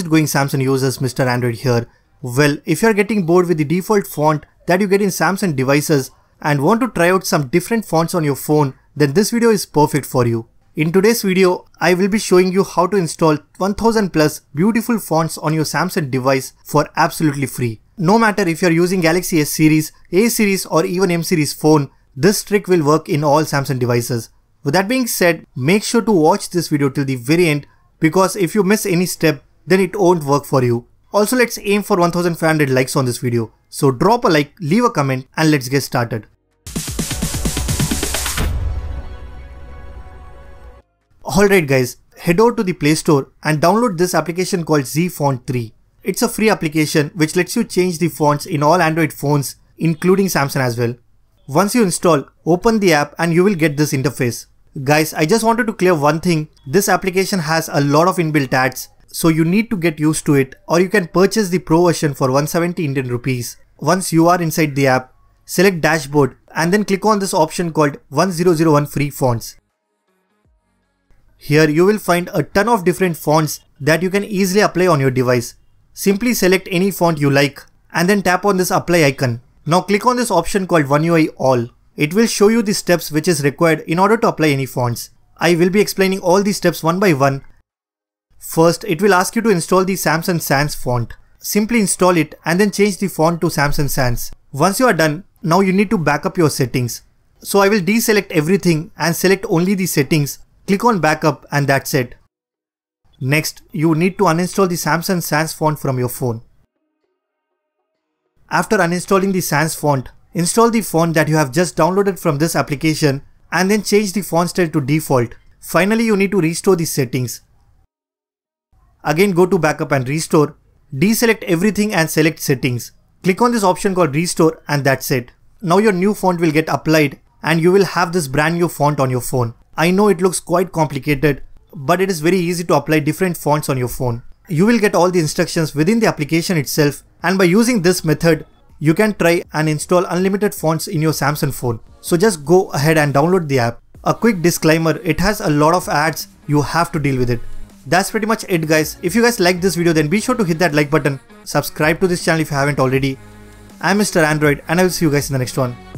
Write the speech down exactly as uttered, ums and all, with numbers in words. How's it going, Samsung users? Mister Android here. Well, if you're getting bored with the default font that you get in Samsung devices and want to try out some different fonts on your phone, then this video is perfect for you. In today's video, I will be showing you how to install one thousand plus beautiful fonts on your Samsung device for absolutely free. No matter if you're using Galaxy S series, A series or even M series phone, this trick will work in all Samsung devices. With that being said, make sure to watch this video till the very end, because if you miss any step, then it won't work for you. Also, let's aim for one thousand five hundred likes on this video. So drop a like, leave a comment and let's get started. Alright guys, head over to the Play Store and download this application called ZFont three. It's a free application which lets you change the fonts in all Android phones, including Samsung as well. Once you install, open the app and you will get this interface. Guys, I just wanted to clear one thing. This application has a lot of inbuilt ads, so you need to get used to it, or you can purchase the pro version for one hundred seventy Indian rupees. Once you are inside the app, select dashboard and then click on this option called one thousand one free fonts. Here you will find a ton of different fonts that you can easily apply on your device. Simply select any font you like and then tap on this apply icon. Now click on this option called One U I All. It will show you the steps which is required in order to apply any fonts. I will be explaining all these steps one by one. First, it will ask you to install the Samsung Sans font. Simply install it and then change the font to Samsung Sans. Once you are done, now you need to back up your settings. So I will deselect everything and select only the settings. Click on backup and that's it. Next, you need to uninstall the Samsung Sans font from your phone. After uninstalling the Sans font, install the font that you have just downloaded from this application and then change the font style to default. Finally, you need to restore the settings. Again, go to backup and restore. Deselect everything and select settings. Click on this option called restore and that's it. Now your new font will get applied and you will have this brand new font on your phone. I know it looks quite complicated, but it is very easy to apply different fonts on your phone. You will get all the instructions within the application itself, and by using this method, you can try and install unlimited fonts in your Samsung phone. So just go ahead and download the app. A quick disclaimer, it has a lot of ads, you have to deal with it. That's pretty much it guys. If you guys like this video, then be sure to hit that like button, subscribe to this channel if you haven't already. I'm Mister Android and I will see you guys in the next one.